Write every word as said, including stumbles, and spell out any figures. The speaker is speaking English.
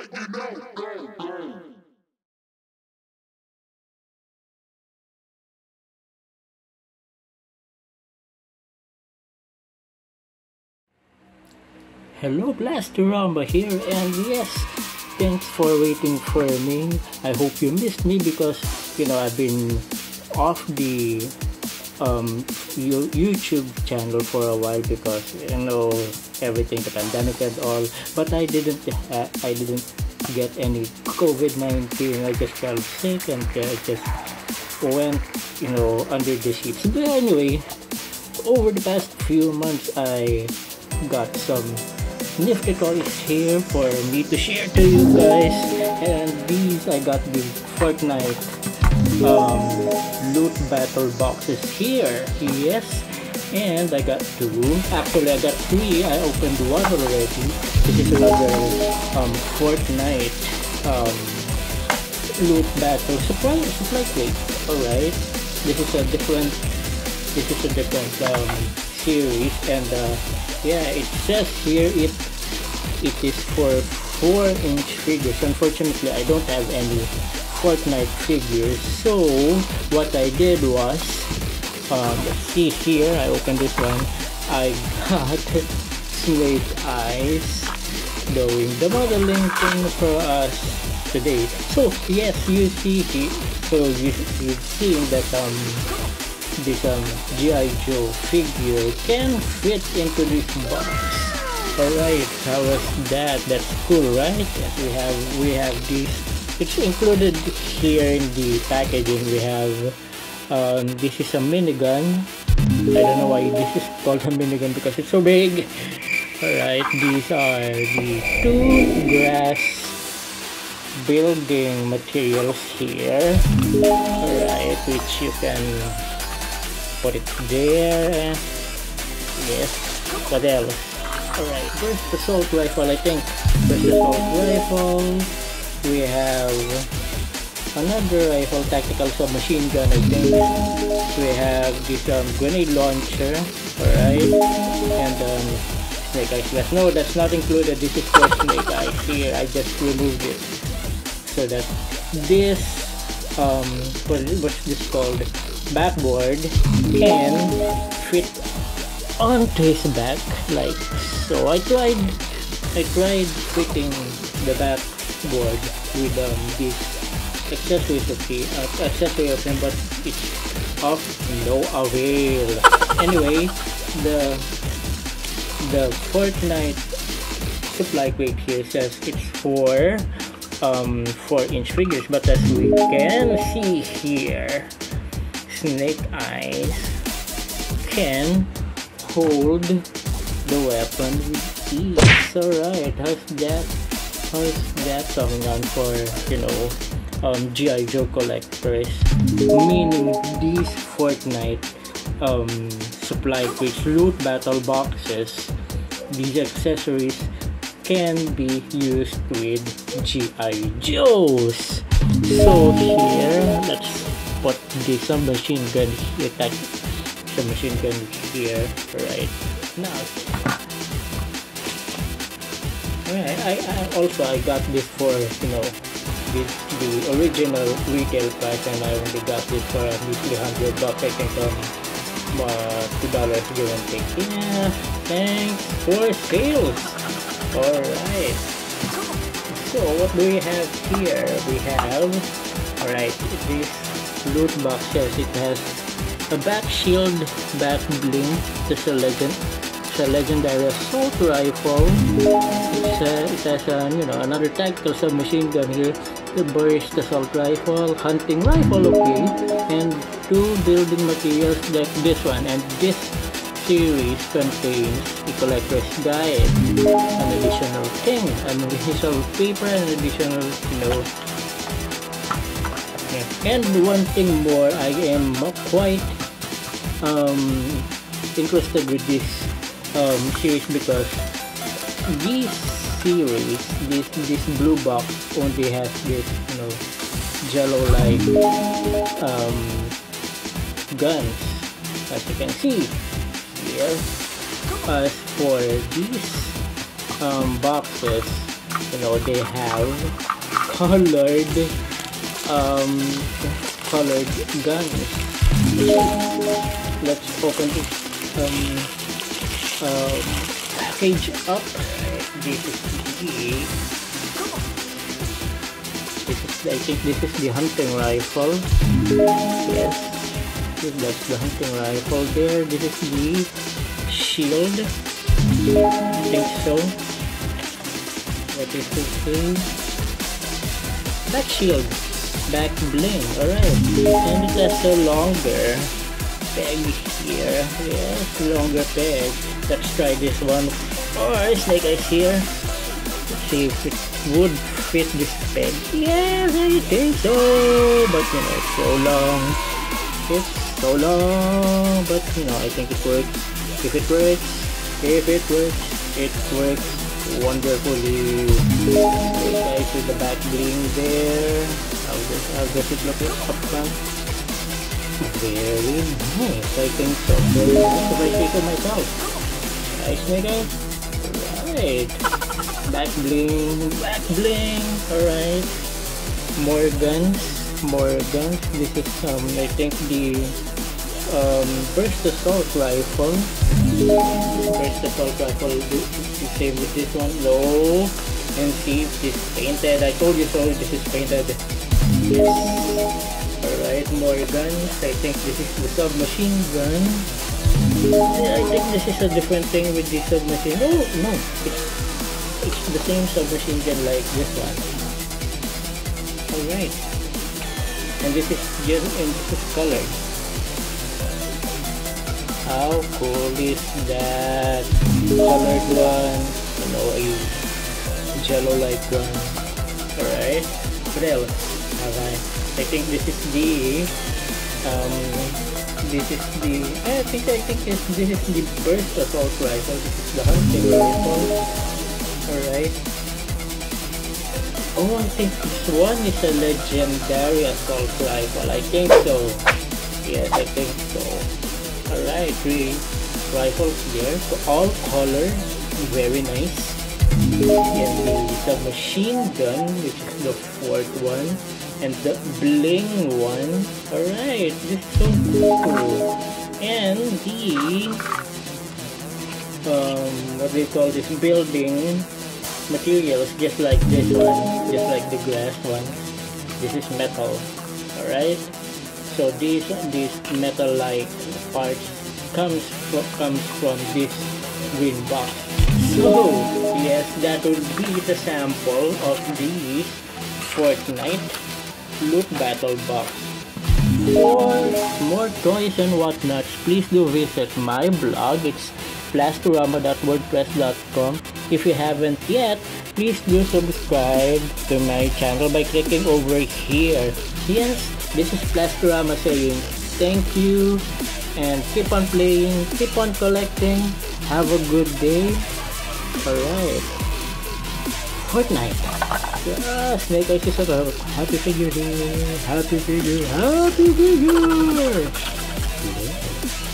what you know. Go, go. Hello, Blasteromba here, and yes, thanks for waiting for me. I hope you missed me because, you know, I've been off the um, YouTube channel for a while because, you know, everything, the pandemic and all, but I didn't, uh, I didn't get any COVID nineteen, I just felt sick and I just went, you know, under the sheets. But anyway, over the past few months, I got some nifty toys here for me to share to you guys, and these I got the Fortnite um, loot battle boxes here. Yes, and I got two, actually I got three. I opened one already. This is another um, Fortnite um, loot battle supply, supply crate. Alright, this is a different this is a different um, series, and uh, yeah, it says here it it is for four inch figures. Unfortunately, I don't have any Fortnite figures, so what I did was, um, let's see here, I opened this one, I got Snake Eyes doing the modeling thing for us today. So yes, you see here, so you, you've seen that um this um, G I Joe figure can fit into this box. Alright, how was that? That's cool, right? We have we have these, it's included here in the packaging. We have um, this is a minigun. I don't know why this is called a minigun because it's so big. Alright, these are the two grass building materials here. Alright, which you can put it there. Yes, what else? Alright, there's the assault rifle, I think. There's the assault rifle. We have another rifle, tactical submachine gun, I think. We have this um, grenade launcher. Alright, and um, Snake Eyes glass. No, that's not included. This is for Snake Eyes here. I just removed it. So that this, um, what, what's this called? Backboard can fit onto his back like so. I tried I tried fitting the backboard with um, this accessory of, the, uh, accessory of him, but it's of no avail. Anyway, the the Fortnite supply crate here says it's for um, four inch figures, but as we can see here, Snake Eyes can hold the weapon with ease. Alright, how's that? How's that coming on for, you know, um, G I Joe collectors? Meaning these Fortnite um, supply crates, loot battle boxes, these accessories can be used with G I Joes. So here, let's put the submachine gun here, that submachine gun here, right now. Alright, I, I also I got this for, you know, the, the original retail price, and I only got this for at least three hundred bucks, I think, um, uh, two dollars give and take. Yeah, thanks for sales. Alright, so what do we have here? We have, alright, this loot box says it has a back shield, back bling. There's a legend, it's a legendary assault rifle. It's a, it has a, you know, another tactical submachine gun here. The burst assault rifle, hunting rifle, okay, and two building materials like this one. And this series contains the collector's guide, an additional thing, an additional paper, an additional, you know. And one thing more, I am quite um, interested with this um, series because this series, this this blue box only has this, you know, jello-like um, guns, as you can see here. As for these um, boxes, you know, they have colored um colored guns. Let's open this um uh, package up. This is the this is I think this is the hunting rifle. Yes, that's the hunting rifle there. This is the shield. I think so. What is this thing? Back shield. Back bling. Alright. And it has a longer peg here. Yes, longer peg. Let's try this one first. Like I here. Let's see if it would fit this peg. Yes, I think so. But you know, it's so long. It's so long. But you know, I think it works. If it works. If it works, it works wonderfully. Guys, with the back bling there. How does, how does it look like up front? Very nice. I think so. Very nice if I say to myself. Nice, my guys. Alright. Back bling. Back bling. Alright. More guns. More guns. This is, um, I think the um, first assault rifle. First assault rifle, same with this one. No, and see if this is painted. I told you so, this is painted. Yes. Alright, more guns. I think this is the submachine gun. I think this is a different thing with the submachine. No, no, it's, it's the same submachine gun like this one. Alright. And this is just, and this is colored. How cool is that? Colored one, you know, a jello-like one. Alright, what else have I? I think this is the, um, this is the, I think, I think this, this is the burst assault rifle. This is the hunting rifle. Alright. Oh, I think this one is a legendary assault rifle. I think so. Yes, I think so. Alright, three rifles there, so all color, very nice. And the submachine gun, which is the fourth one, and the bling one. Alright, this is so cool. And the, um, what do you call this, building materials, just like this one, just like the glass one. This is metal, alright? So these these metal-like parts comes from comes from this green box. So yes, that would be the sample of the Fortnite loot battle box. For more toys and whatnots, please do visit my blog. It's plastirama dot wordpress dot com. If you haven't yet, please do subscribe to my channel by clicking over here. Yes, this is Plastirama saying thank you, and keep on playing, keep on collecting, have a good day. Alright, Fortnite. Yeah, Snake Eyes is a happy figure here, happy figure, happy figure. Yeah.